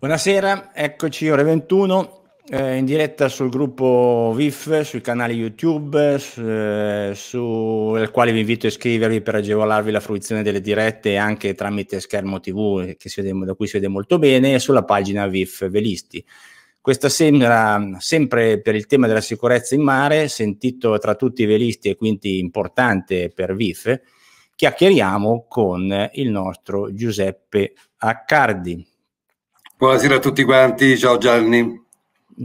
Buonasera, eccoci ore 21 in diretta sul gruppo VIF, sui canali YouTube, sul quale vi invito a iscrivervi per agevolarvi la fruizione delle dirette anche tramite schermo TV che si vede, da cui si vede molto bene, e sulla pagina VIF Velisti. Questa sera, sempre per il tema della sicurezza in mare, sentito tra tutti i velisti e quindi importante per VIF, chiacchieriamo con il nostro Giuseppe Accardi. Buonasera a tutti quanti, ciao Gianni.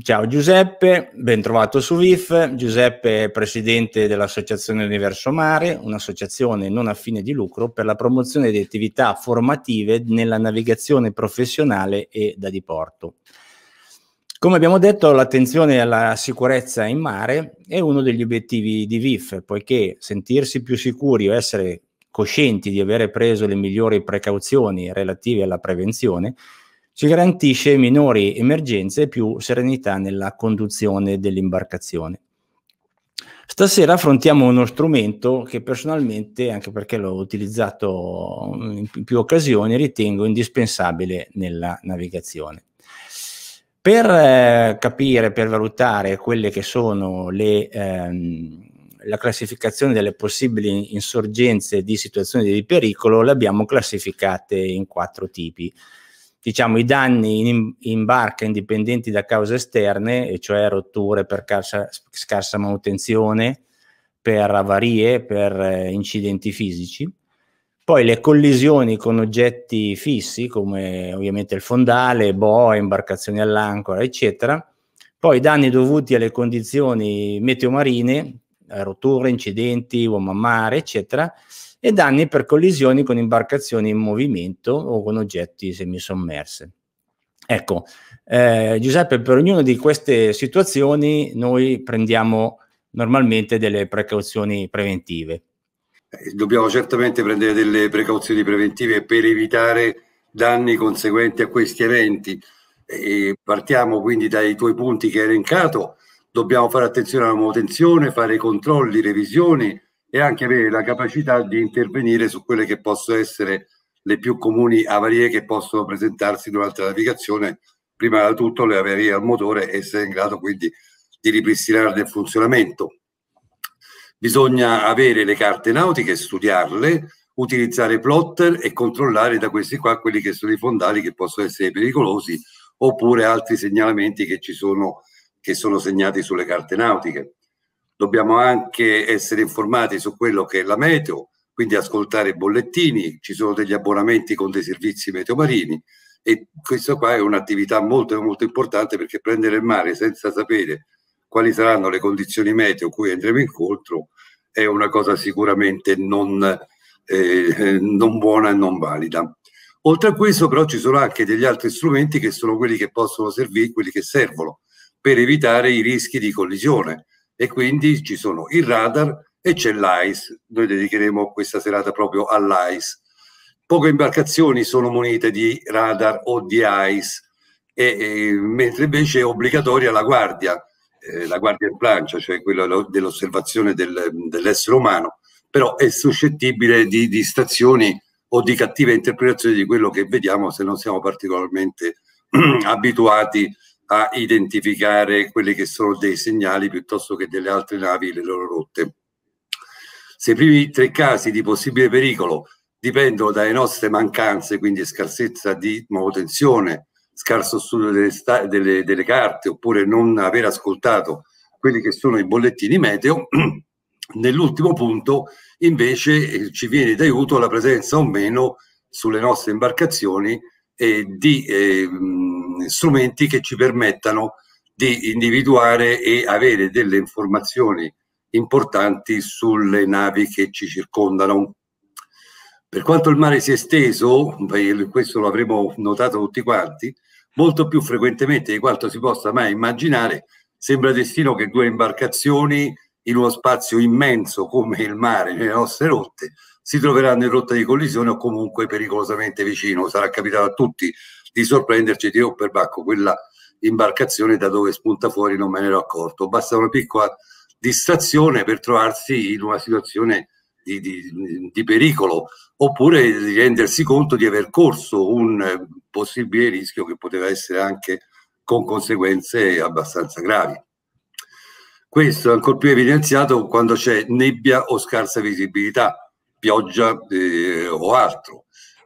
Ciao Giuseppe, ben trovato su VIF. Giuseppe è presidente dell'Associazione Universo Mare, un'associazione non a fine di lucro per la promozione di attività formative nella navigazione professionale e da diporto. Come abbiamo detto, l'attenzione alla sicurezza in mare è uno degli obiettivi di VIF, poiché sentirsi più sicuri o essere coscienti di avere preso le migliori precauzioni relative alla prevenzione ci garantisce minori emergenze e più serenità nella conduzione dell'imbarcazione. Stasera affrontiamo uno strumento che personalmente, anche perché l'ho utilizzato in più occasioni, ritengo indispensabile nella navigazione. Per capire, per valutare quelle che sono le, la classificazione delle possibili insorgenze di situazioni di pericolo, le abbiamo classificate in 4 tipi. Diciamo i danni in barca indipendenti da cause esterne, e cioè rotture per scarsa manutenzione, per avarie, per incidenti fisici. Poi le collisioni con oggetti fissi, come ovviamente il fondale, boe, imbarcazioni all'ancora, eccetera. Poi danni dovuti alle condizioni meteomarine, rotture, incidenti, uomo a mare, eccetera. E danni per collisioni con imbarcazioni in movimento o con oggetti semisommerse. Ecco, Giuseppe, per ognuna di queste situazioni noi prendiamo normalmente delle precauzioni preventive. Dobbiamo certamente prendere delle precauzioni preventive per evitare danni conseguenti a questi eventi. E partiamo quindi dai tuoi punti che hai elencato. Dobbiamo fare attenzione alla manutenzione, fare controlli, revisioni, e anche avere la capacità di intervenire su quelle che possono essere le più comuni avarie che possono presentarsi durante la navigazione, prima di tutto le avarie al motore, e essere in grado quindi di ripristinare il funzionamento. Bisogna avere le carte nautiche, studiarle, utilizzare plotter e controllare da questi qua quelli che sono i fondali che possono essere pericolosi, oppure altri segnalamenti che ci sono, che sono segnati sulle carte nautiche. Dobbiamo anche essere informati su quello che è la meteo, quindi ascoltare i bollettini, ci sono degli abbonamenti con dei servizi meteomarini, e questo qua è un'attività molto molto importante, perché prendere il mare senza sapere quali saranno le condizioni meteo cui andremo incontro è una cosa sicuramente non buona e non valida. Oltre a questo però ci sono anche degli altri strumenti che sono quelli che possono servire, quelli che servono per evitare i rischi di collisione, e quindi ci sono il radar e c'è l'AIS. Noi dedicheremo questa serata proprio all'AIS. Poche imbarcazioni sono munite di radar o di AIS, mentre invece è obbligatoria la guardia in plancia, cioè quella dell'osservazione dell'essere umano, però è suscettibile di distrazioni o di cattive interpretazioni di quello che vediamo se non siamo particolarmente abituati a identificare quelli che sono dei segnali piuttosto che delle altre navi e le loro rotte. Se i primi 3 casi di possibile pericolo dipendono dalle nostre mancanze, quindi scarsezza di manutenzione, scarso studio delle carte, oppure non aver ascoltato quelli che sono i bollettini meteo, nell'ultimo punto invece ci viene d'aiuto la presenza o meno sulle nostre imbarcazioni di strumenti che ci permettano di individuare e avere delle informazioni importanti sulle navi che ci circondano. Per quanto il mare sia esteso, questo lo avremo notato tutti quanti, molto più frequentemente di quanto si possa mai immaginare, sembra destino che 2 imbarcazioni in uno spazio immenso come il mare nelle nostre rotte si troveranno in rotta di collisione o comunque pericolosamente vicino. Sarà capitato a tutti di sorprenderci e dire: oh perbacco, quella imbarcazione da dove spunta fuori non me ne ero accorto. Basta una piccola distrazione per trovarsi in una situazione di pericolo, oppure di rendersi conto di aver corso un possibile rischio che poteva essere anche con conseguenze abbastanza gravi. Questo è ancor più evidenziato quando c'è nebbia o scarsa visibilità, pioggia o altro.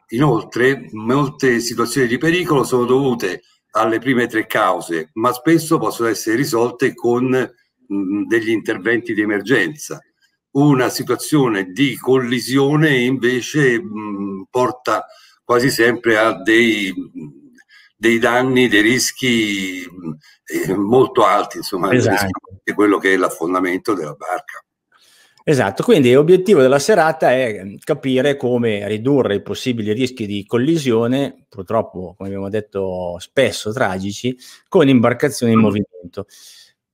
Inoltre, molte situazioni di pericolo sono dovute alle prime tre cause, ma spesso possono essere risolte con degli interventi di emergenza. Una situazione di collisione invece porta quasi sempre a dei danni, dei rischi molto alti, insomma, esatto, di quello che è l'affondamento della barca. Esatto, quindi l'obiettivo della serata è capire come ridurre i possibili rischi di collisione, purtroppo, come abbiamo detto, spesso tragici, con imbarcazioni in movimento.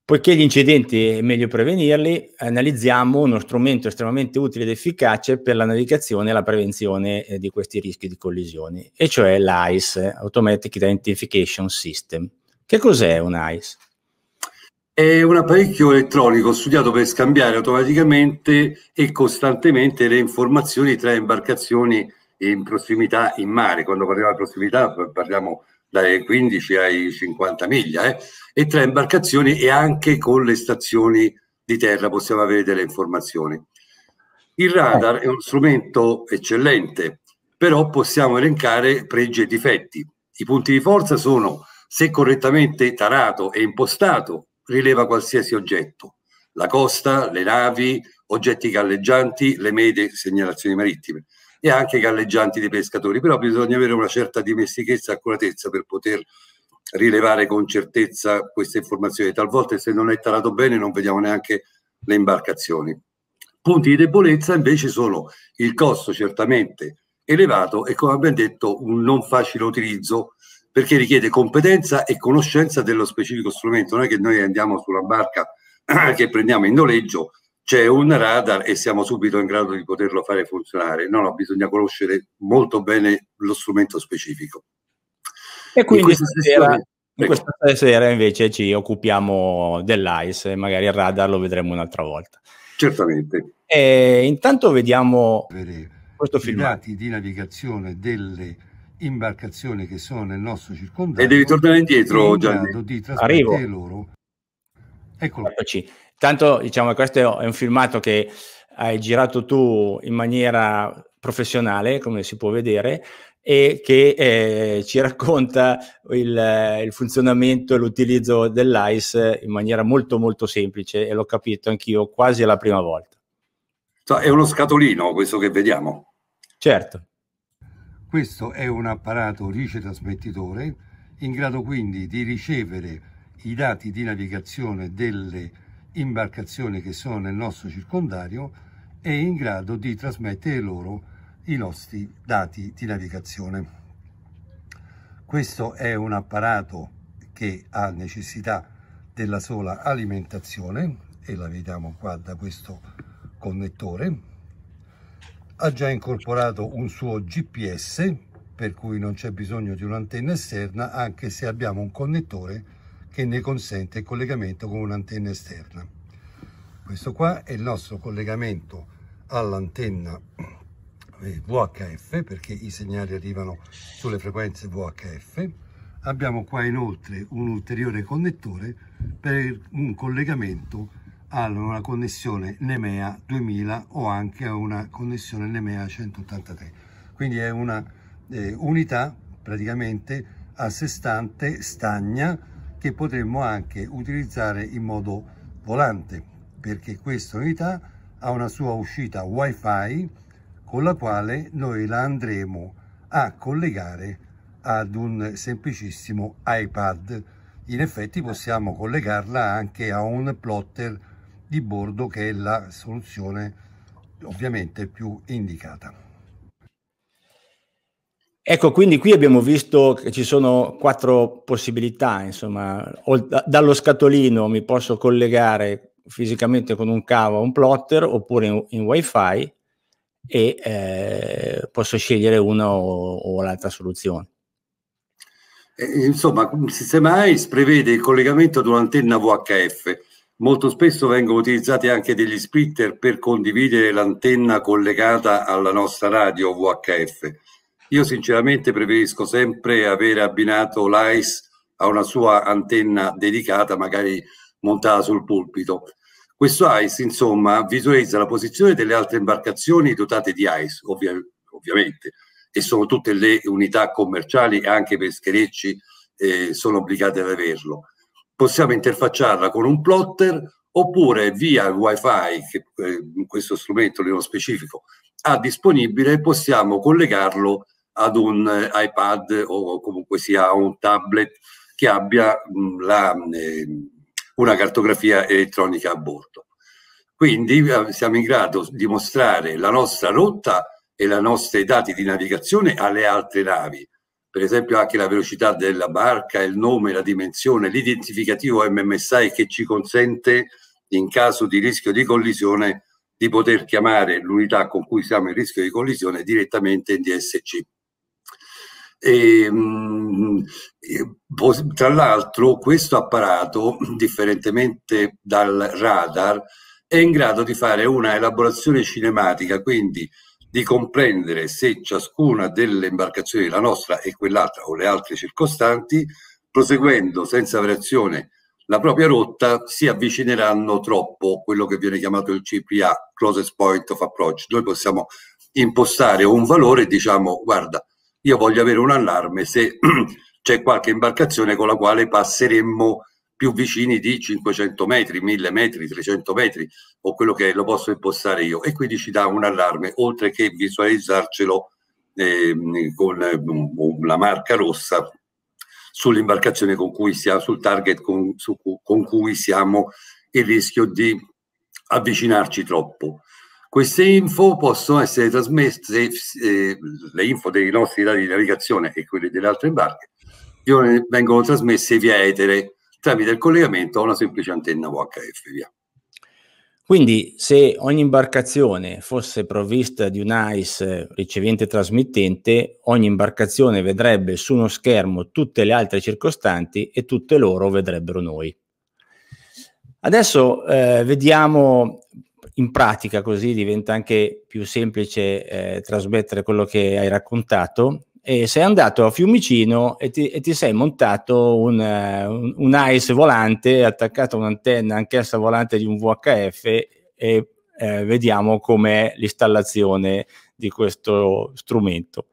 Poiché gli incidenti è meglio prevenirli, analizziamo uno strumento estremamente utile ed efficace per la navigazione e la prevenzione di questi rischi di collisioni, e cioè l'AIS, Automatic Identification System. Che cos'è un AIS? È un apparecchio elettronico studiato per scambiare automaticamente e costantemente le informazioni tra imbarcazioni in prossimità in mare. Quando parliamo di prossimità parliamo dai 15 ai 50 miglia, e tra imbarcazioni e anche con le stazioni di terra possiamo avere delle informazioni. Il radar è uno strumento eccellente, però possiamo elencare pregi e difetti. I punti di forza sono: se correttamente tarato e impostato, rileva qualsiasi oggetto, la costa, le navi, oggetti galleggianti, le mete, segnalazioni marittime, e anche galleggianti dei pescatori, però bisogna avere una certa dimestichezza e accuratezza per poter rilevare con certezza queste informazioni. Talvolta, se non è tarato bene, non vediamo neanche le imbarcazioni. Punti di debolezza invece sono il costo certamente elevato e, come abbiamo detto, un non facile utilizzo, perché richiede competenza e conoscenza dello specifico strumento. Non è che noi andiamo sulla barca che prendiamo in noleggio, c'è un radar e siamo subito in grado di poterlo fare funzionare. No, no, bisogna conoscere molto bene lo strumento specifico. E quindi questa sera invece ci occupiamo dell'AIS, magari il radar lo vedremo un'altra volta. Certamente. E intanto vediamo questo filmato. I dati di navigazione delle imbarcazioni che sono nel nostro circondario. E devi tornare indietro, Gianni. Arrivo. Loro. Eccolo. Eccoci. Tanto, diciamo, questo è un filmato che hai girato tu in maniera professionale, come si può vedere, e che ci racconta il funzionamento e l'utilizzo dell'AIS in maniera molto molto semplice, e l'ho capito anch'io quasi alla prima volta. È uno scatolino questo che vediamo. Certo. Questo è un apparato ricetrasmettitore in grado quindi di ricevere i dati di navigazione delle imbarcazioni che sono nel nostro circondario e in grado di trasmettere loro i nostri dati di navigazione. Questo è un apparato che ha necessità della sola alimentazione, e la vediamo qua da questo connettore. Ha già incorporato un suo GPS, per cui non c'è bisogno di un'antenna esterna, anche se abbiamo un connettore che ne consente il collegamento con un'antenna esterna. Questo qua è il nostro collegamento all'antenna VHF, perché i segnali arrivano sulle frequenze VHF. Abbiamo qua inoltre un ulteriore connettore per un collegamento a una connessione NMEA 2000 o anche a una connessione NMEA 183. Quindi è una unità praticamente a sé stante, stagna, che potremmo anche utilizzare in modo volante, perché questa unità ha una sua uscita wifi con la quale noi la andremo a collegare ad un semplicissimo iPad. In effetti possiamo collegarla anche a un plotter di bordo, che è la soluzione ovviamente più indicata. Ecco, quindi qui abbiamo visto che ci sono quattro possibilità, insomma, dallo scatolino mi posso collegare fisicamente con un cavo a un plotter, oppure in wifi, e posso scegliere una o l'altra soluzione. Insomma, il sistema AIS prevede il collegamento ad un'antenna VHF. Molto spesso vengono utilizzati anche degli splitter per condividere l'antenna collegata alla nostra radio VHF. Io sinceramente preferisco sempre avere abbinato l'AIS a una sua antenna dedicata, magari montata sul pulpito. Questo AIS, insomma, visualizza la posizione delle altre imbarcazioni dotate di AIS, ovviamente, e sono tutte le unità commerciali e anche pescherecci sono obbligate ad averlo. Possiamo interfacciarla con un plotter oppure via il wifi che questo strumento nello specifico ha disponibile, possiamo collegarlo ad un iPad o comunque sia un tablet che abbia una cartografia elettronica a bordo. Quindi siamo in grado di mostrare la nostra rotta e i nostri dati di navigazione alle altre navi, per esempio anche la velocità della barca, il nome, la dimensione, l'identificativo MMSI che ci consente in caso di rischio di collisione di poter chiamare l'unità con cui siamo in rischio di collisione direttamente in DSC. Tra l'altro questo apparato, differentemente dal radar, è in grado di fare una elaborazione cinematica, quindi di comprendere se ciascuna delle imbarcazioni, la nostra e quell'altra o le altre circostanti, proseguendo senza variazione la propria rotta, si avvicineranno troppo quello che viene chiamato il CPA, Closest Point of Approach. Noi possiamo impostare un valore e diciamo: guarda, io voglio avere un allarme se c'è qualche imbarcazione con la quale passeremmo più vicini di 500 metri, 1000 metri, 300 metri o quello che è, lo posso impostare io, e quindi ci dà un allarme, oltre che visualizzarcelo con la marca rossa sull'imbarcazione con cui siamo, sul target con cui siamo in rischio di avvicinarci troppo. Queste info possono essere trasmesse, le info dei nostri dati di navigazione e quelle delle altre barche vengono trasmesse via etere tramite il collegamento a una semplice antenna VHF. Via. Quindi se ogni imbarcazione fosse provvista di un AIS ricevente trasmittente, ogni imbarcazione vedrebbe su uno schermo tutte le altre circostanti e tutte loro vedrebbero noi. Adesso vediamo in pratica, così diventa anche più semplice trasmettere quello che hai raccontato. E sei andato a Fiumicino e ti sei montato un AIS volante attaccato a un'antenna anch'essa volante di un VHF e vediamo com'è l'installazione di questo strumento.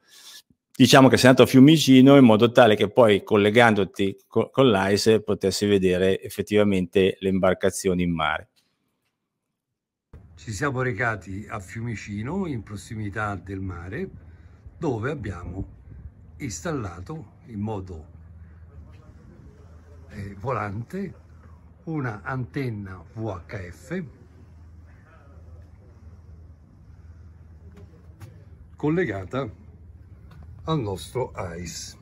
Diciamo che sei andato a Fiumicino in modo tale che poi, collegandoti con l'AIS, potessi vedere effettivamente le imbarcazioni in mare. Ci siamo recati a Fiumicino, in prossimità del mare, dove abbiamo installato in modo volante una antenna VHF collegata al nostro AIS.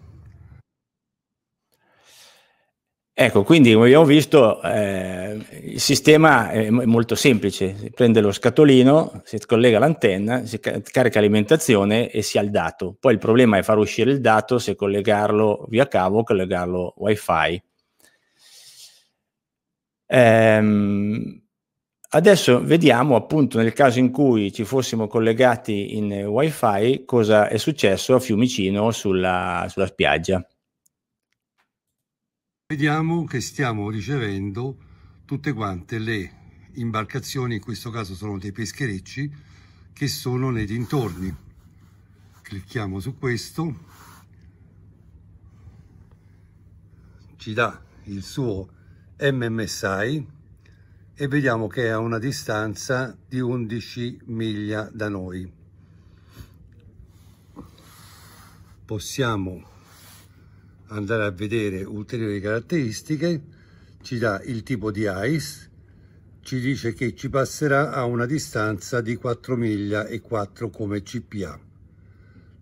Ecco, quindi come abbiamo visto il sistema è molto semplice, si prende lo scatolino, si collega l'antenna, si carica l'alimentazione e si ha il dato. Poi il problema è far uscire il dato, se collegarlo via cavo o collegarlo wifi. Adesso vediamo appunto nel caso in cui ci fossimo collegati in wifi cosa è successo a Fiumicino sulla spiaggia. Vediamo che stiamo ricevendo tutte quante le imbarcazioni, in questo caso sono dei pescherecci, che sono nei dintorni. Clicchiamo su questo, ci dà il suo MMSI e vediamo che è a una distanza di 11 miglia da noi. Possiamo andare a vedere ulteriori caratteristiche, ci dà il tipo di AIS, ci dice che ci passerà a una distanza di 4 miglia e 4 come CPA.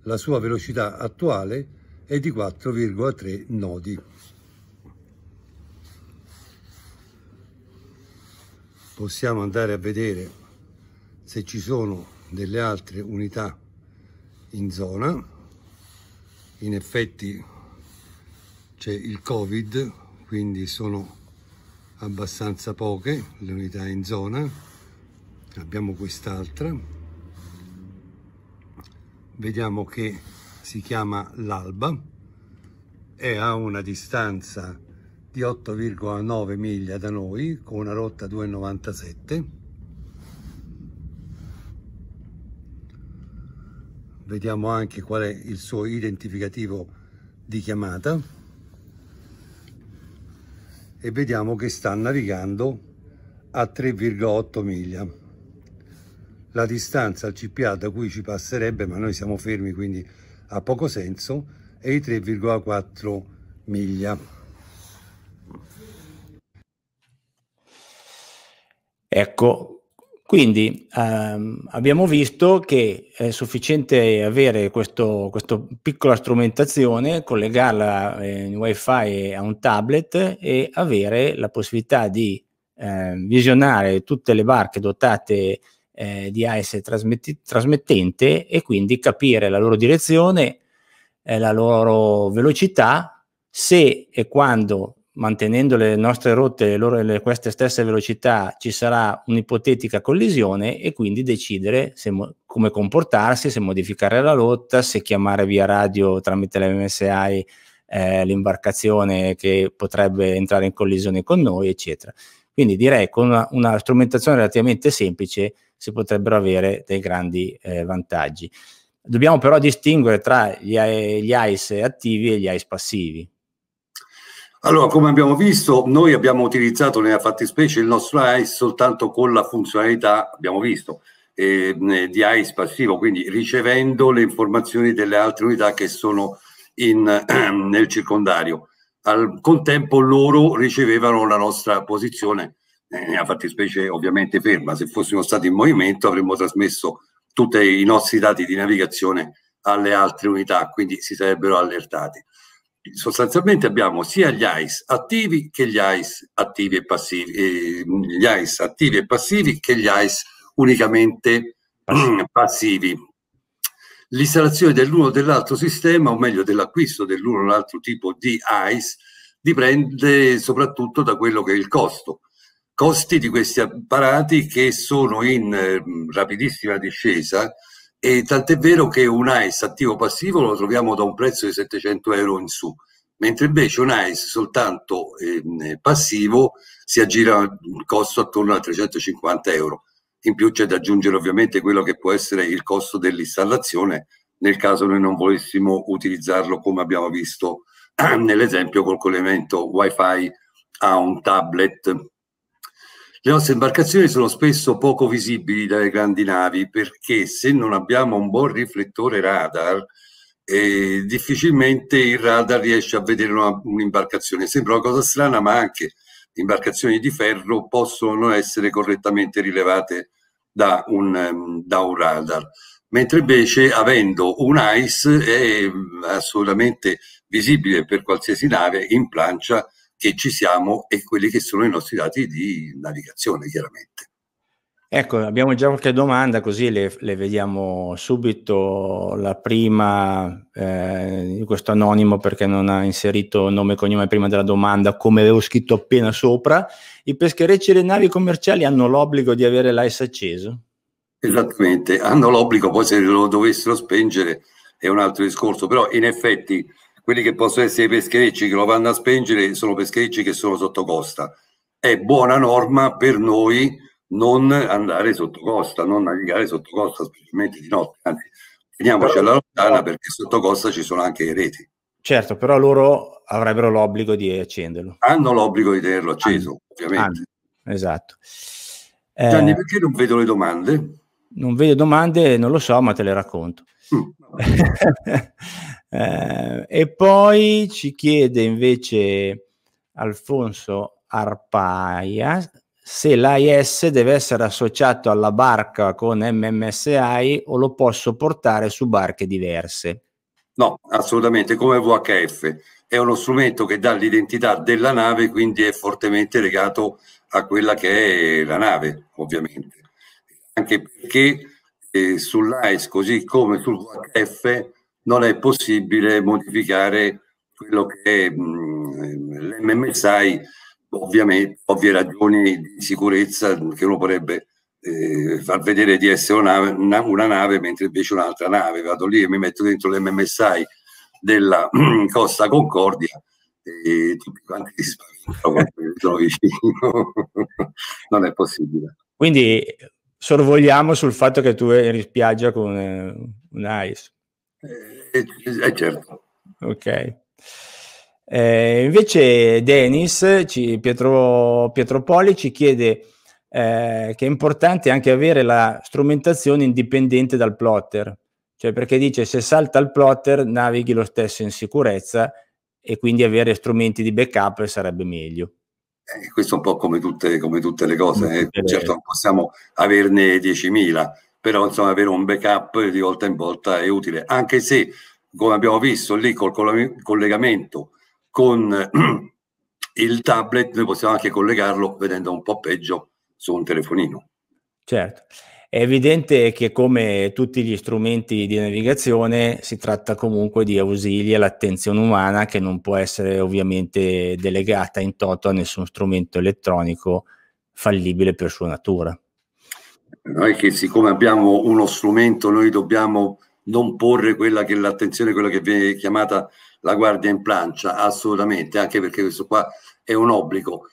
La sua velocità attuale è di 4,3 nodi. Possiamo andare a vedere se ci sono delle altre unità in zona. In effetti c'è il Covid, quindi sono abbastanza poche le unità in zona. Abbiamo quest'altra, vediamo che si chiama l'Alba e ha una distanza di 8,9 miglia da noi con una rotta 2,97. Vediamo anche qual è il suo identificativo di chiamata e vediamo che sta navigando a 3,8 miglia. La distanza al CPA da cui ci passerebbe, ma noi siamo fermi quindi ha poco senso, è di 3,4 miglia. Ecco, quindi abbiamo visto che è sufficiente avere questa piccola strumentazione, collegarla in wifi a un tablet e avere la possibilità di visionare tutte le barche dotate di AIS trasmettente e quindi capire la loro direzione, la loro velocità, se e quando, mantenendo le nostre rotte, queste stesse velocità, ci sarà un'ipotetica collisione e quindi decidere come comportarsi, se modificare la rotta, se chiamare via radio tramite la MMSI l'imbarcazione che potrebbe entrare in collisione con noi, eccetera. Quindi direi con una strumentazione relativamente semplice si potrebbero avere dei grandi vantaggi. Dobbiamo però distinguere tra gli AIS attivi e gli AIS passivi. Allora, come abbiamo visto, noi abbiamo utilizzato nella fattispecie il nostro AIS soltanto con la funzionalità, abbiamo visto, di AIS passivo, quindi ricevendo le informazioni delle altre unità che sono nel circondario. Al contempo loro ricevevano la nostra posizione, nella fattispecie ovviamente ferma. Se fossimo stati in movimento avremmo trasmesso tutti i nostri dati di navigazione alle altre unità, quindi si sarebbero allertati. Sostanzialmente abbiamo sia gli AIS attivi che gli AIS attivi e passivi, che gli AIS unicamente passivi. L'installazione dell'uno o dell'altro sistema, o meglio dell'acquisto dell'uno o dell'altro tipo di AIS, dipende soprattutto da quello che è il costo. Costi di questi apparati che sono in rapidissima discesa, e tant'è vero che un AIS attivo passivo lo troviamo da un prezzo di 700 euro in su, mentre invece un AIS soltanto passivo si aggira il costo attorno a 350 euro. In più c'è da aggiungere ovviamente quello che può essere il costo dell'installazione nel caso noi non volessimo utilizzarlo, come abbiamo visto nell'esempio col collegamento wifi a un tablet. Le nostre imbarcazioni sono spesso poco visibili dalle grandi navi perché se non abbiamo un buon riflettore radar difficilmente il radar riesce a vedere un'imbarcazione. Sembra una cosa strana, ma anche imbarcazioni di ferro possono non essere correttamente rilevate da un radar, mentre invece avendo un AIS è assolutamente visibile per qualsiasi nave in plancia che ci siamo e quelli che sono i nostri dati di navigazione, chiaramente. Ecco, abbiamo già qualche domanda, così le vediamo subito. La prima, questo anonimo perché non ha inserito nome e cognome prima della domanda, come avevo scritto appena sopra: i pescherecci e le navi commerciali hanno l'obbligo di avere l'AIS acceso? Esattamente, hanno l'obbligo, poi se lo dovessero spengere è un altro discorso, però in effetti quelli che possono essere i pescherecci che lo vanno a spengere sono pescherecci che sono sotto costa. È buona norma per noi non andare sotto costa, non navigare sotto costa, specialmente di notte. Anzi, teniamoci alla lontana perché sotto costa ci sono anche le reti. Certo, però loro avrebbero l'obbligo di accenderlo. Hanno l'obbligo di tenerlo acceso, ovviamente. Esatto. Gianni, perché non vedo le domande? Non vedo domande, non lo so, ma te le racconto. E poi ci chiede invece Alfonso Arpaia se l'AIS deve essere associato alla barca con MMSI o lo posso portare su barche diverse. No, assolutamente, come VHF è uno strumento che dà l'identità della nave, quindi è fortemente legato a quella che è la nave, ovviamente, anche perché sull'AIS così come sul VHF non è possibile modificare quello che è l'MMSI, ovviamente, ovvie ragioni di sicurezza che uno potrebbe far vedere di essere una nave mentre invece un'altra nave. Vado lì e mi metto dentro l'MMSI della Costa Concordia e tutti quanti si spaventano quando sono vicino. Non è possibile. Quindi sorvoliamo sul fatto che tu eri in spiaggia con un AIS. Certo. Ok. Invece Denis, Pietropoli ci chiede che è importante anche avere la strumentazione indipendente dal plotter, cioè perché dice se salta il plotter navighi lo stesso in sicurezza e quindi avere strumenti di backup sarebbe meglio. Questo è un po' come tutte le cose, certo non possiamo averne 10.000, però insomma avere un backup di volta in volta è utile, anche se come abbiamo visto lì col collegamento con il tablet noi possiamo anche collegarlo vedendo un po' peggio su un telefonino. Certo, è evidente che come tutti gli strumenti di navigazione si tratta comunque di ausili all'attenzione umana che non può essere ovviamente delegata in toto a nessun strumento elettronico fallibile per sua natura. Non è che siccome abbiamo uno strumento noi dobbiamo non porre quella che è l'attenzione, quella che viene chiamata la guardia in plancia, assolutamente, anche perché questo qua è un obbligo,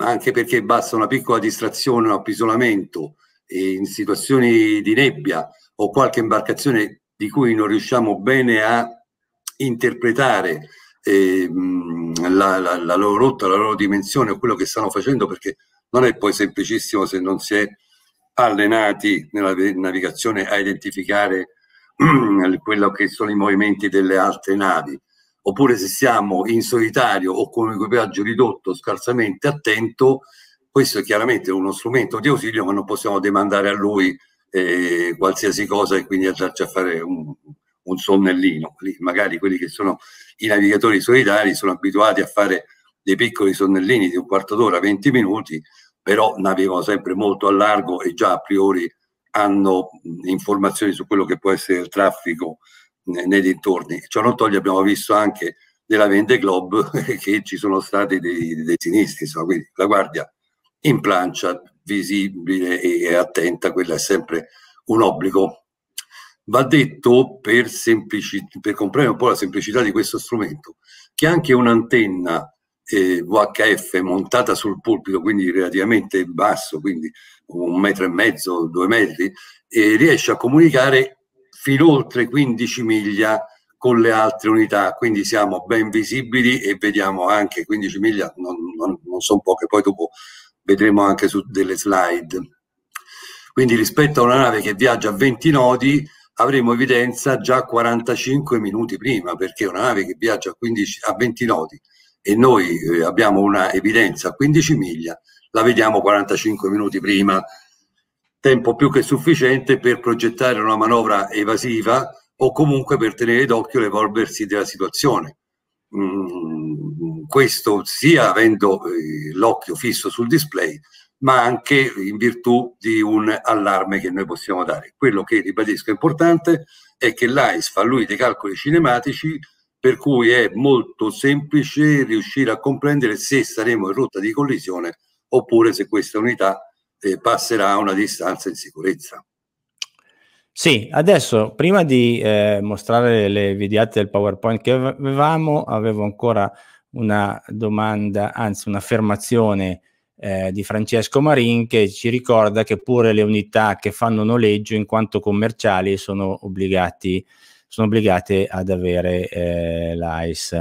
anche perché basta una piccola distrazione, un appisolamento in situazioni di nebbia o qualche imbarcazione di cui non riusciamo bene a interpretare la loro rotta, la loro dimensione o quello che stanno facendo, perché non è poi semplicissimo se non si è allenati nella navigazione a identificare quello che sono i movimenti delle altre navi, oppure se siamo in solitario o con un equipaggio ridotto, scarsamente attento. Questo è chiaramente uno strumento di ausilio, ma non possiamo demandare a lui qualsiasi cosa e quindi andarci a fare un sonnellino. Magari quelli che sono i navigatori solitari sono abituati a fare dei piccoli sonnellini di un quarto d'ora, 20 minuti, però navigano sempre molto a largo e già a priori hanno informazioni su quello che può essere il traffico nei dintorni. Ciò non toglie, abbiamo visto anche nella Vende Globe che ci sono stati dei sinistri, insomma, quindi la guardia in plancia visibile e attenta, quella è sempre un obbligo. Va detto per comprendere un po' la semplicità di questo strumento, che anche un'antenna VHF montata sul pulpito, quindi relativamente basso, quindi 1,5 metri, 2 metri, e riesce a comunicare fin oltre 15 miglia con le altre unità, quindi siamo ben visibili e vediamo anche 15 miglia, non sono poche, poi dopo vedremo anche su delle slide. Quindi rispetto a una nave che viaggia a 20 nodi avremo evidenza già 45 minuti prima, perché una nave che viaggia a 20 nodi e noi abbiamo una evidenza a 15 miglia, la vediamo 45 minuti prima, tempo più che sufficiente per progettare una manovra evasiva o comunque per tenere d'occhio l'evolversi della situazione. Questo sia avendo l'occhio fisso sul display, ma anche in virtù di un allarme che noi possiamo dare. Quello che ribadisco è importante è che l'AIS fa lui dei calcoli cinematici, per cui è molto semplice riuscire a comprendere se saremo in rotta di collisione oppure se questa unità passerà a una distanza in sicurezza. Sì, adesso prima di mostrare le videate del PowerPoint che avevamo, avevo ancora una domanda, anzi un'affermazione di Francesco Marin, che ci ricorda che pure le unità che fanno noleggio in quanto commerciali sono obbligate ad avere l'AIS.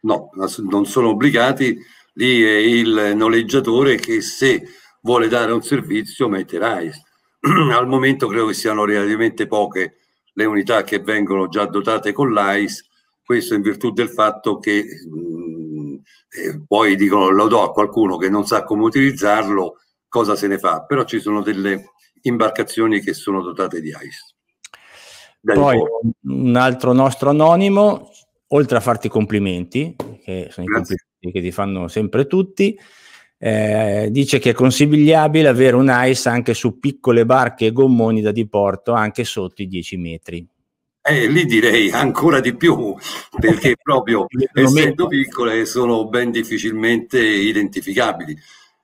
No, non sono obbligati, lì è il noleggiatore che se vuole dare un servizio mette l'AIS. Al momento credo che siano relativamente poche le unità che vengono già dotate con l'AIS, questo in virtù del fatto che poi dicono lo do a qualcuno che non sa come utilizzarlo, cosa se ne fa, però ci sono delle imbarcazioni che sono dotate di AIS. Poi un altro nostro anonimo, oltre a farti complimenti, che sono i complimenti che ti fanno sempre tutti, dice che è consigliabile avere un AIS anche su piccole barche e gommoni da diporto anche sotto i 10 metri. Lì direi ancora di più, perché proprio essendo piccole sono ben difficilmente identificabili.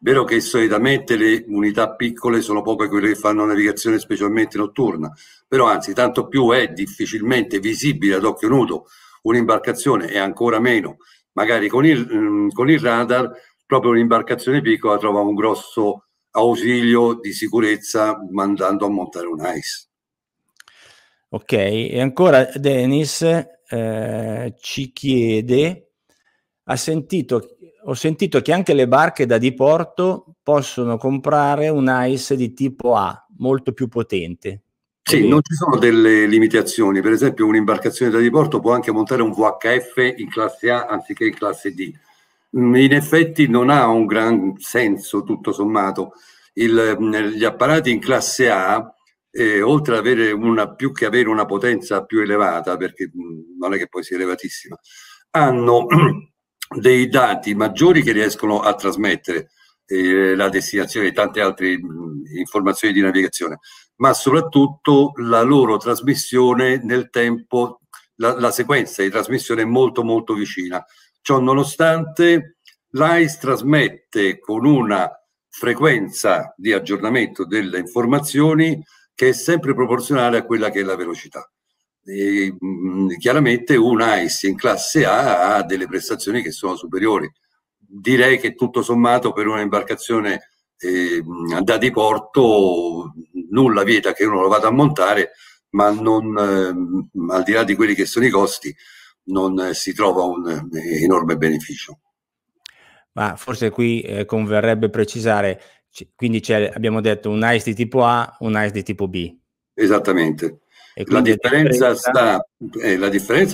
Vero che solitamente le unità piccole sono poche quelle che fanno navigazione specialmente notturna, però anzi tanto più è difficilmente visibile ad occhio nudo un'imbarcazione e ancora meno magari con il radar, proprio un'imbarcazione piccola trova un grosso ausilio di sicurezza mandando a montare un AIS. Ok, e ancora Dennis ci chiede, ho sentito che anche le barche da diporto possono comprare un AIS di tipo A, molto più potente. Sì, non ci sono delle limitazioni. Per esempio un'imbarcazione da diporto può anche montare un VHF in classe A anziché in classe D. In effetti non ha un gran senso tutto sommato. Gli apparati in classe A, oltre ad avere più che avere una potenza più elevata, perché non è che poi sia elevatissima, hanno dei dati maggiori che riescono a trasmettere la destinazione e tante altre informazioni di navigazione, ma soprattutto la loro trasmissione nel tempo, la sequenza di trasmissione è molto molto vicina. Ciò nonostante l'AIS trasmette con una frequenza di aggiornamento delle informazioni che è sempre proporzionale a quella che è la velocità. E, chiaramente un AIS in classe A ha delle prestazioni che sono superiori. Direi che tutto sommato per un'imbarcazione da diporto nulla vieta che uno lo vada a montare, ma non, al di là di quelli che sono i costi, non si trova un enorme beneficio. Ma forse qui converrebbe precisare, quindi abbiamo detto un AIS di tipo A, un AIS di tipo B. Esattamente. La differenza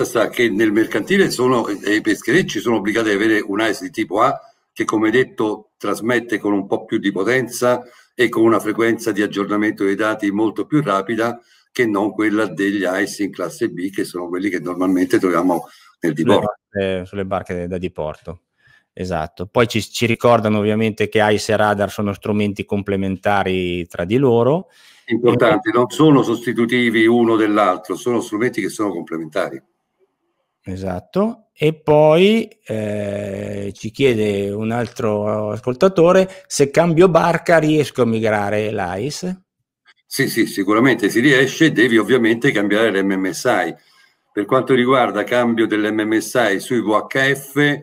sta che nel mercantile i pescherecci sono obbligati ad avere un AIS di tipo A che, come detto, trasmette con un po' più di potenza e con una frequenza di aggiornamento dei dati molto più rapida che non quella degli AIS in classe B, che sono quelli che normalmente troviamo nel diporto. Sulle barche da diporto. Esatto. Poi ci ricordano ovviamente che AIS e radar sono strumenti complementari tra di loro. Importanti, non sono sostitutivi uno dell'altro, sono strumenti che sono complementari. Esatto. E poi ci chiede un altro ascoltatore se cambio barca riesco a migrare l'AIS. Sì, sicuramente si riesce, devi ovviamente cambiare l'MMSI. Per quanto riguarda cambio dell'MMSI sui VHF,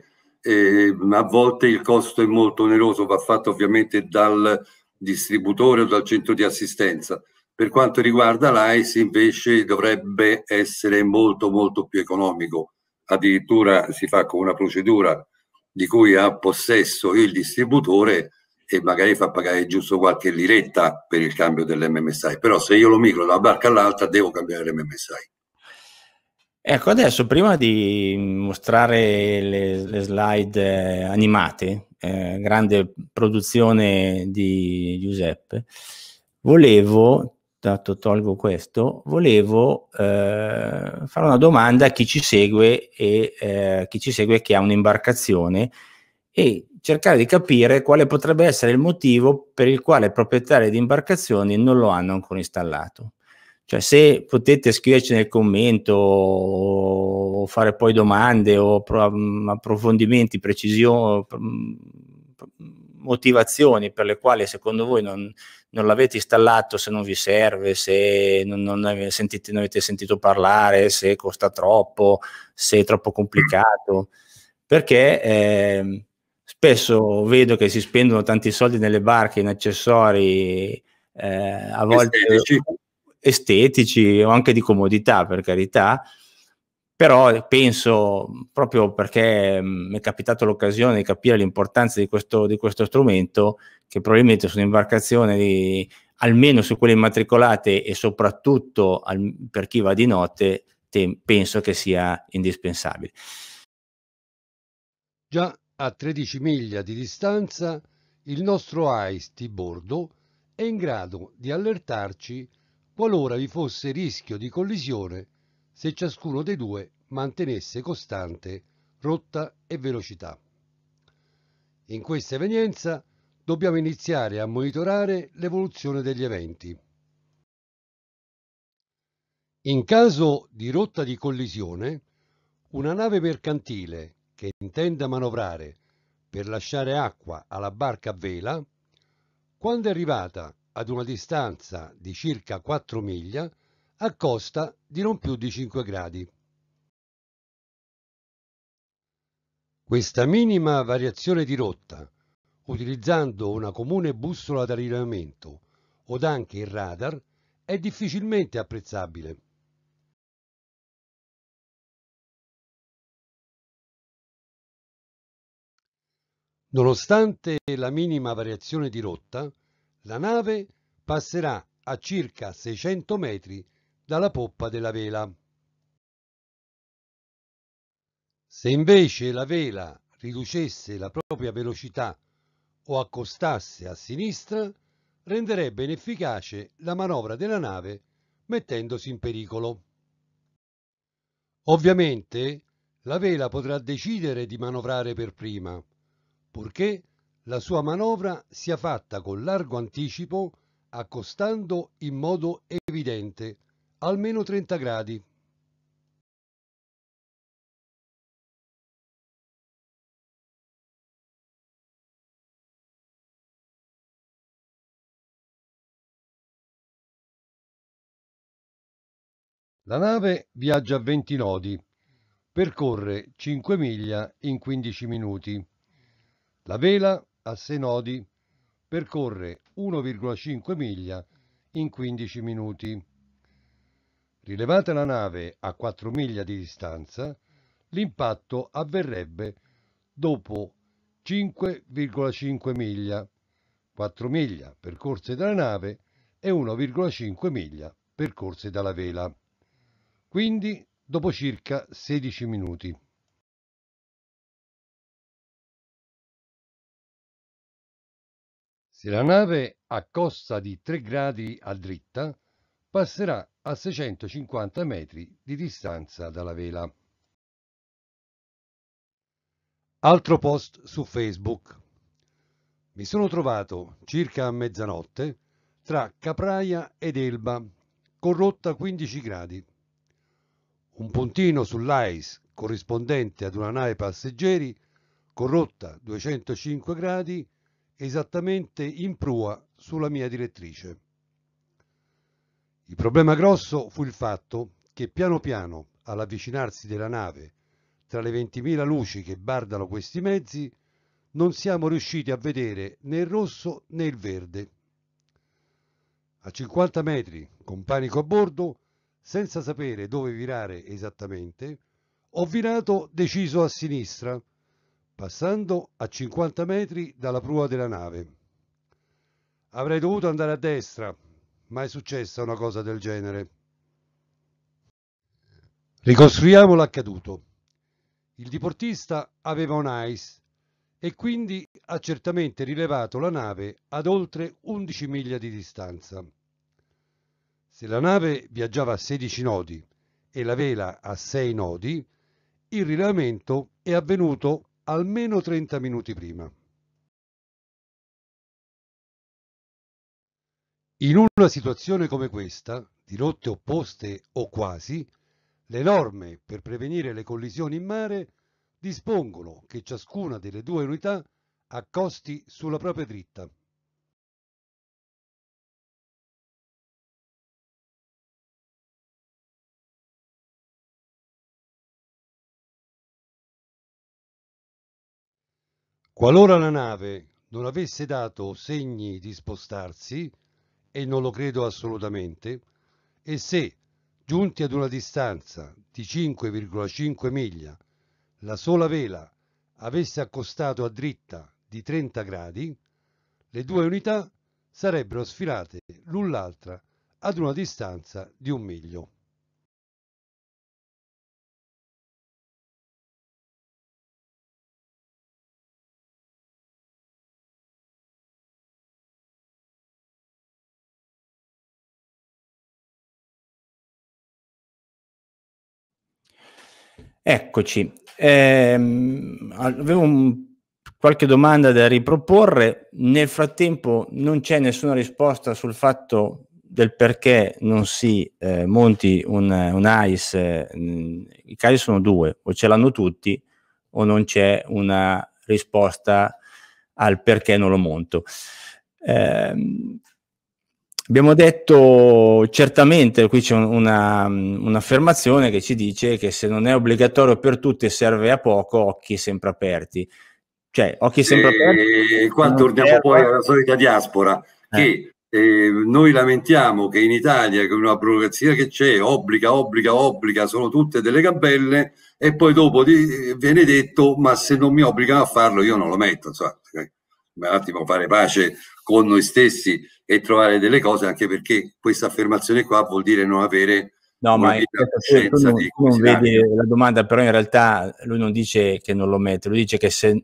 a volte il costo è molto oneroso, va fatto ovviamente dal distributore o dal centro di assistenza. Per quanto riguarda l'AIS invece dovrebbe essere molto molto più economico, addirittura si fa con una procedura di cui ha possesso il distributore e magari fa pagare giusto qualche liretta per il cambio dell'MMSI, però se io lo migro da una barca all'altra devo cambiare l'MMSI. Ecco, adesso prima di mostrare le slide animate, grande produzione di Giuseppe, volevo, dato tolgo questo, volevo fare una domanda a chi ci segue e che ha un'imbarcazione e cercare di capire quale potrebbe essere il motivo per il quale i proprietari di imbarcazioni non lo hanno ancora installato. Cioè, se potete scriverci nel commento o fare poi domande o approfondimenti, precisioni, motivazioni per le quali secondo voi non l'avete installato, se non vi serve, se non avete sentito parlare, se costa troppo, se è troppo complicato, perché spesso vedo che si spendono tanti soldi nelle barche in accessori a volte estetici o anche di comodità, per carità, però penso, proprio perché mi è capitato l'occasione di capire l'importanza di questo strumento, che probabilmente su un'imbarcazione, almeno su quelle immatricolate e soprattutto per chi va di notte, penso che sia indispensabile. Già a 13 miglia di distanza il nostro AIS di bordo è in grado di allertarci qualora vi fosse rischio di collisione se ciascuno dei due mantenesse costante rotta e velocità. In questa evenienza dobbiamo iniziare a monitorare l'evoluzione degli eventi. In caso di rotta di collisione, una nave mercantile che intenda manovrare per lasciare acqua alla barca a vela, quando è arrivata ad una distanza di circa 4 miglia a costa di non più di 5 gradi. Questa minima variazione di rotta, utilizzando una comune bussola d'allineamento od anche il radar, è difficilmente apprezzabile. Nonostante la minima variazione di rotta, la nave passerà a circa 600 metri dalla poppa della vela. Se invece la vela riducesse la propria velocità o accostasse a sinistra, renderebbe inefficace la manovra della nave, mettendosi in pericolo. Ovviamente la vela potrà decidere di manovrare per prima, purché la sua manovra sia fatta con largo anticipo, accostando in modo evidente, almeno 30 gradi. La nave viaggia a 20 nodi, percorre 5 miglia in 15 minuti. La vela a 6 nodi, percorre 1,5 miglia in 15 minuti. Rilevata la nave a 4 miglia di distanza, l'impatto avverrebbe dopo 5,5 miglia, 4 miglia percorse dalla nave e 1,5 miglia percorse dalla vela, quindi dopo circa 16 minuti. Se la nave accosta di 3 gradi a dritta, passerà a 650 metri di distanza dalla vela. Altro post su Facebook. Mi sono trovato circa a mezzanotte tra Capraia ed Elba, con rotta 15 gradi. Un puntino sull'AIS corrispondente ad una nave passeggeri, con rotta 205 gradi, esattamente in prua sulla mia direttrice. Il problema grosso fu il fatto che piano piano, all'avvicinarsi della nave, tra le 20.000 luci che bardano questi mezzi, non siamo riusciti a vedere né il rosso né il verde. A 50 metri, con panico a bordo, senza sapere dove virare esattamente, ho virato deciso a sinistra, passando a 50 metri dalla prua della nave. Avrei dovuto andare a destra, ma è successa una cosa del genere. Ricostruiamo l'accaduto. Il diportista aveva un AIS e quindi ha certamente rilevato la nave ad oltre 11 miglia di distanza. Se la nave viaggiava a 16 nodi e la vela a 6 nodi, il rilevamento è avvenuto almeno 30 minuti prima. In una situazione come questa, di rotte opposte o quasi, le norme per prevenire le collisioni in mare dispongono che ciascuna delle due unità accosti sulla propria dritta. Qualora la nave non avesse dato segni di spostarsi, e non lo credo assolutamente, e se, giunti ad una distanza di 5,5 miglia, la sola vela avesse accostato a dritta di 30 gradi, le due unità sarebbero sfilate l'un l'altra ad una distanza di 1 miglio. Eccoci, avevo qualche domanda da riproporre, nel frattempo non c'è nessuna risposta sul fatto del perché non si monti un AIS. I casi sono due, o ce l'hanno tutti o non c'è una risposta al perché non lo monto. Abbiamo detto certamente, qui c'è un'affermazione che ci dice che se non è obbligatorio per tutti e serve a poco, occhi sempre aperti. Cioè, occhi sempre aperti. Qua torniamo poi alla solita diaspora, che noi lamentiamo che in Italia, con una burocrazia che c'è, obbliga, obbliga, obbliga, sono tutte delle gabelle, e poi dopo viene detto, ma se non mi obbligano a farlo io non lo metto. Insomma, un attimo fare pace con noi stessi e trovare delle cose, anche perché questa affermazione qua vuol dire non avere... No, ma non vedi la domanda, però in realtà lui non dice che non lo mette, lui dice che se,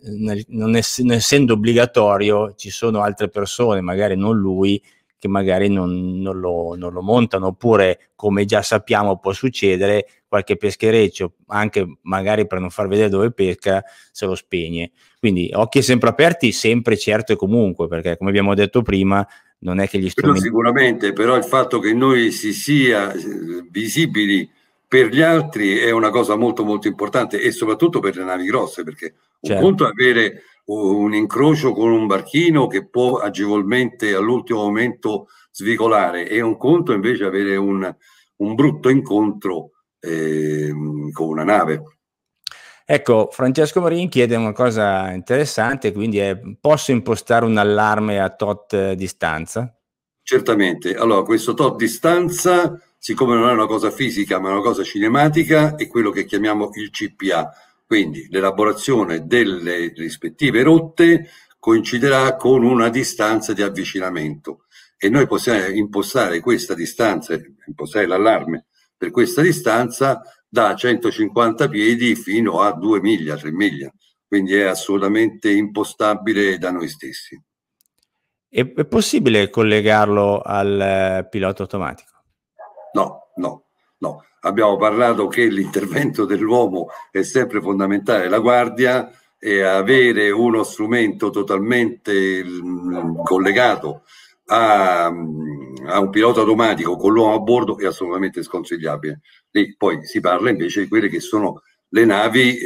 non essendo obbligatorio, ci sono altre persone, magari non lui, che magari non lo montano, oppure, come già sappiamo, può succedere, qualche peschereccio, anche magari per non far vedere dove pesca, se lo spegne. Quindi occhi sempre aperti, sempre, certo e comunque, perché come abbiamo detto prima, non è che gli strumenti... Sicuramente, però il fatto che noi si sia visibili per gli altri è una cosa molto molto importante, e soprattutto per le navi grosse, perché un conto è avere un incrocio con un barchino che può agevolmente all'ultimo momento svicolare, e un conto invece avere un brutto incontro con una nave. Ecco, Francesco Marin chiede una cosa interessante, quindi è: posso impostare un allarme a tot distanza? Certamente. Allora, questo tot distanza, siccome non è una cosa fisica ma è una cosa cinematica, è quello che chiamiamo il CPA, quindi l'elaborazione delle rispettive rotte coinciderà con una distanza di avvicinamento, e noi possiamo impostare questa distanza, impostare l'allarme per questa distanza da 150 piedi fino a 2 miglia, 3 miglia, quindi è assolutamente impostabile da noi stessi. È possibile collegarlo al pilota automatico? No, no, no. Abbiamo parlato che l'intervento dell'uomo è sempre fondamentale, la guardia, e avere uno strumento totalmente collegato a un pilota automatico con l'uomo a bordo è assolutamente sconsigliabile. Lì poi si parla invece di quelle che sono le navi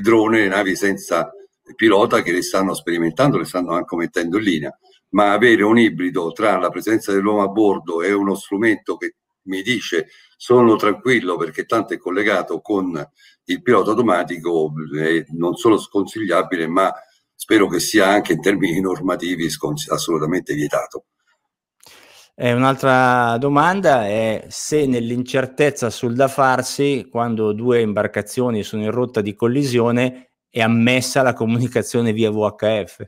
drone, le navi senza pilota, che le stanno sperimentando, le stanno anche mettendo in linea, ma avere un ibrido tra la presenza dell'uomo a bordo e uno strumento che mi dice sono tranquillo perché tanto è collegato con il pilota automatico è non solo sconsigliabile, ma spero che sia anche in termini normativi assolutamente vietato. Un'altra domanda è se nell'incertezza sul da farsi, quando due imbarcazioni sono in rotta di collisione, è ammessa la comunicazione via VHF.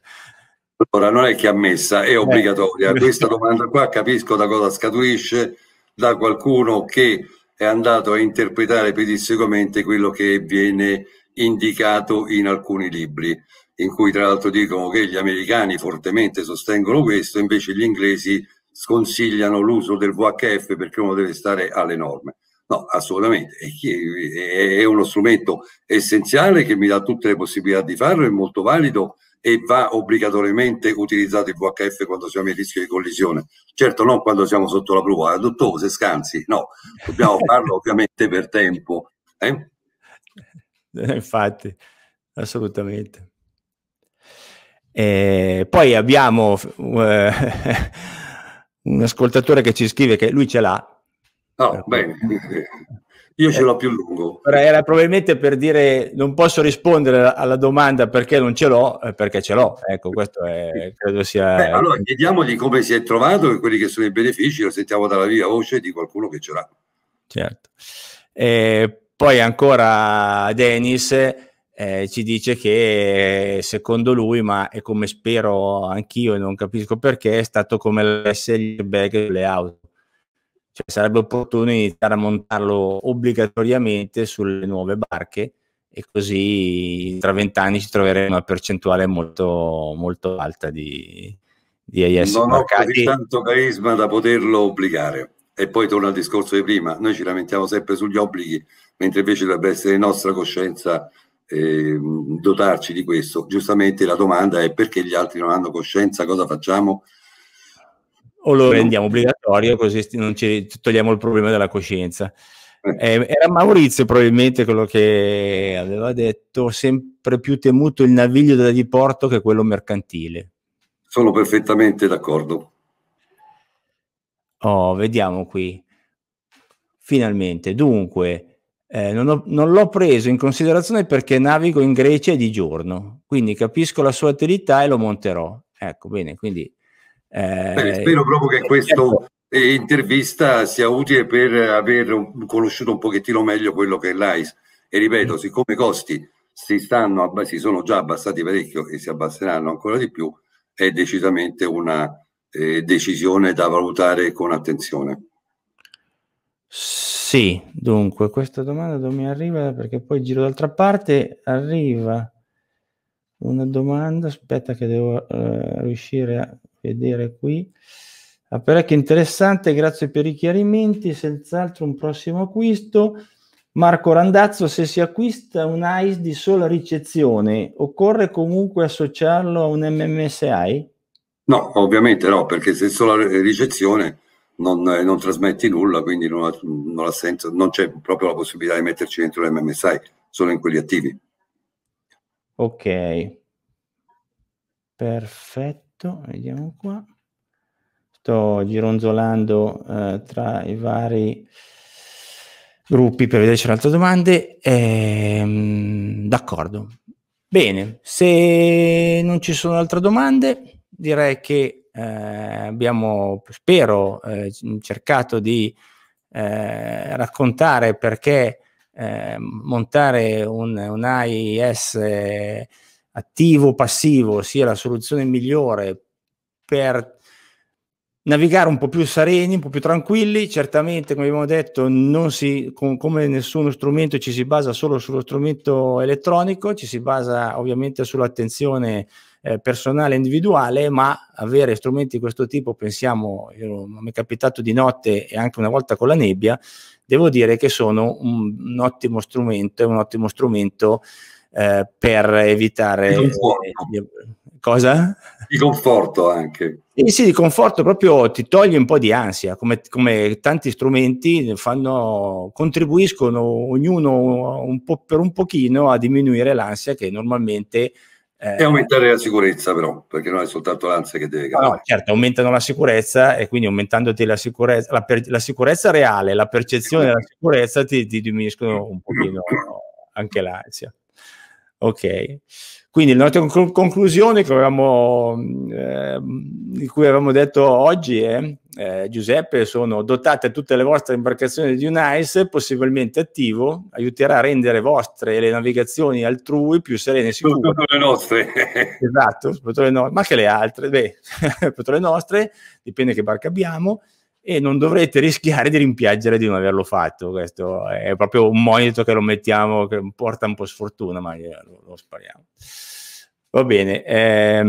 Allora, non è che è ammessa, è obbligatoria. Questa domanda qua capisco da cosa scaturisce, da qualcuno che è andato a interpretare pedissequamente quello che viene indicato in alcuni libri, in cui tra l'altro dicono che gli americani fortemente sostengono questo, invece gli inglesi sconsigliano l'uso del VHF perché uno deve stare alle norme. No, assolutamente, è uno strumento essenziale che mi dà tutte le possibilità di farlo, è molto valido e va obbligatoriamente utilizzato il VHF quando siamo in rischio di collisione. Certo non quando siamo sotto la prua, dottore, se scansi, no, dobbiamo farlo ovviamente per tempo. Infatti, assolutamente. Poi abbiamo un ascoltatore che ci scrive che lui ce l'ha. Oh, bene, io ce l'ho più lungo. Era probabilmente per dire non posso rispondere alla domanda perché non ce l'ho, perché ce l'ho. Ecco, questo è, credo sia... allora chiediamogli come si è trovato e quelli che sono i benefici, lo sentiamo dalla viva voce di qualcuno che ce l'ha. Certo. Poi ancora Dennis... ci dice che secondo lui, ma è come spero anch'io e non capisco perché, è stato come gli airbag sulle auto, cioè sarebbe opportuno iniziare a montarlo obbligatoriamente sulle nuove barche, e così tra 20 anni ci troveremo una percentuale molto molto alta di AIS. Non ho così tanto carisma da poterlo obbligare. E poi torna al discorso di prima, noi ci lamentiamo sempre sugli obblighi, mentre invece dovrebbe essere nostra coscienza dotarci di questo. Giustamente la domanda è: perché gli altri non hanno coscienza? Cosa facciamo? O lo rendiamo obbligatorio, così non ci togliamo il problema della coscienza. Era Maurizio probabilmente quello che aveva detto: sempre più temuto il naviglio da diporto che quello mercantile. Sono perfettamente d'accordo. Oh, vediamo qui. Finalmente, dunque, non l'ho preso in considerazione perché navigo in Grecia di giorno, quindi capisco la sua utilità e lo monterò. Ecco, bene, quindi... bene, spero proprio che questa intervista sia utile per aver conosciuto un pochettino meglio quello che è l'AIS. E ripeto, siccome i costi si sono già abbassati parecchio e si abbasseranno ancora di più, è decisamente una decisione da valutare con attenzione. Sì, dunque questa domanda non mi arriva perché poi giro d'altra parte, arriva una domanda, aspetta che devo riuscire a vedere qui. Appare che interessante, grazie per i chiarimenti, senz'altro un prossimo acquisto. Marco Randazzo: se si acquista un AIS di sola ricezione, occorre comunque associarlo a un MMSI? No, ovviamente no, perché se è sola ricezione non trasmetti nulla, quindi non c'è proprio la possibilità di metterci dentro l'MMSI, solo in quelli attivi. Ok, perfetto, vediamo qua. Sto gironzolando tra i vari gruppi per vedere se c'erano altre domande. D'accordo, bene, se non ci sono altre domande direi che abbiamo, spero, cercato di raccontare perché montare un AIS attivo passivo sia la soluzione migliore per navigare un po' più sereni, un po' più tranquilli. Certamente, come abbiamo detto, come nessuno strumento ci si basa solo sullo strumento elettronico, ci si basa ovviamente sull'attenzione personale e individuale, ma avere strumenti di questo tipo, pensiamo, mi è capitato di notte e anche una volta con la nebbia, devo dire che sono un ottimo strumento, per evitare... Cosa? Di conforto anche. Sì, di conforto, proprio ti toglie un po' di ansia, come tanti strumenti contribuiscono ognuno un po' per un pochino a diminuire l'ansia che normalmente... E aumentare la sicurezza però, perché non è soltanto l'ansia che deve calare. No, certo, aumentano la sicurezza e quindi aumentandoti la sicurezza, la sicurezza reale, la percezione della sicurezza ti diminuiscono un pochino anche l'ansia. Ok, quindi la nostra conclusione di cui avevamo detto oggi è, Giuseppe, sono dotate tutte le vostre imbarcazioni di un AIS possibilmente attivo, aiuterà a rendere vostre le navigazioni altrui più serene e sicure. Soprattutto le nostre. Esatto, soprattutto le nostre, ma anche le altre, soprattutto le nostre, dipende che barca abbiamo, e non dovrete rischiare di rimpiangere di non averlo fatto. Questo è proprio un monito che lo mettiamo, che porta un po' sfortuna, ma lo spariamo. Va bene,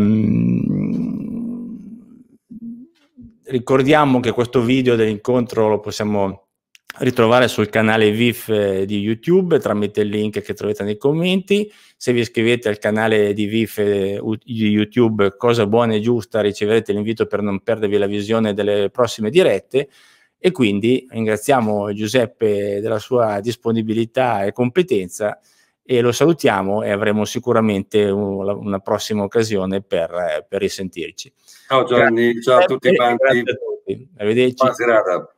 ricordiamo che questo video dell'incontro lo possiamo ritrovare sul canale VIF di YouTube tramite il link che trovate nei commenti. Se vi iscrivete al canale di VIF di YouTube, Cosa Buona e Giusta, riceverete l'invito per non perdervi la visione delle prossime dirette, e quindi ringraziamo Giuseppe della sua disponibilità e competenza e lo salutiamo, e avremo sicuramente una prossima occasione per risentirci. Ciao Gianni, ciao a tutti quanti. Arrivederci. Buona serata.